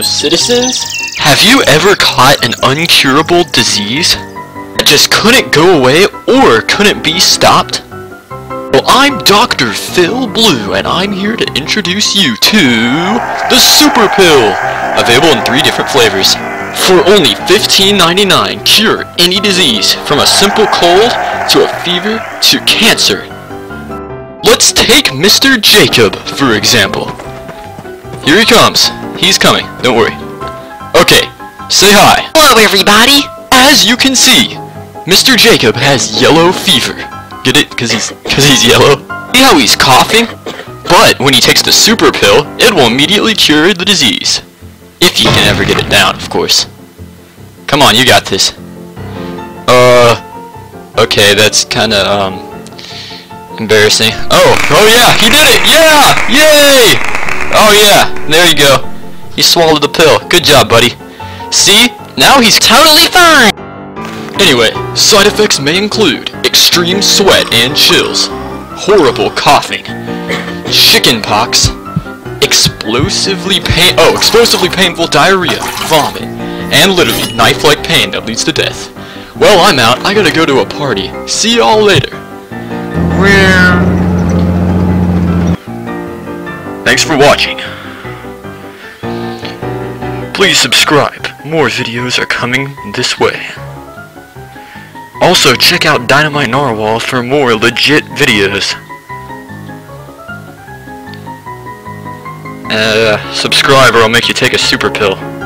fellow citizens? Have you ever caught an incurable disease that just couldn't go away or couldn't be stopped? Well, I'm Dr. Phil Blue, and I'm here to introduce you to the Super Pill, available in 3 different flavors. For only $15.99, cure any disease, from a simple cold to a fever to cancer. Let's take Mr. Jacob, for example. Here he comes. He's coming, don't worry. Okay, say hi. Hello, everybody. As you can see, Mr. Jacob has yellow fever. Get it? Cause he's yellow. See how he's coughing? But when he takes the Super Pill, it will immediately cure the disease. If you can ever get it down, of course. Come on, you got this. Okay, that's kinda, embarrassing. Oh yeah, he did it! Yeah! Yay! Oh yeah, there you go. He swallowed the pill. Good job, buddy. See? Now he's totally fine! Anyway, side effects may include extreme sweat and chills, horrible coughing, chicken pox, explosively painful diarrhea, vomit, and literally knife-like pain that leads to death. Well, I'm out. I gotta go to a party. See y'all later. Thanks for watching. Please subscribe. More videos are coming this way. Also, check out Dynamite Narwhal for more legit videos. Subscribe or I'll make you take a super pill.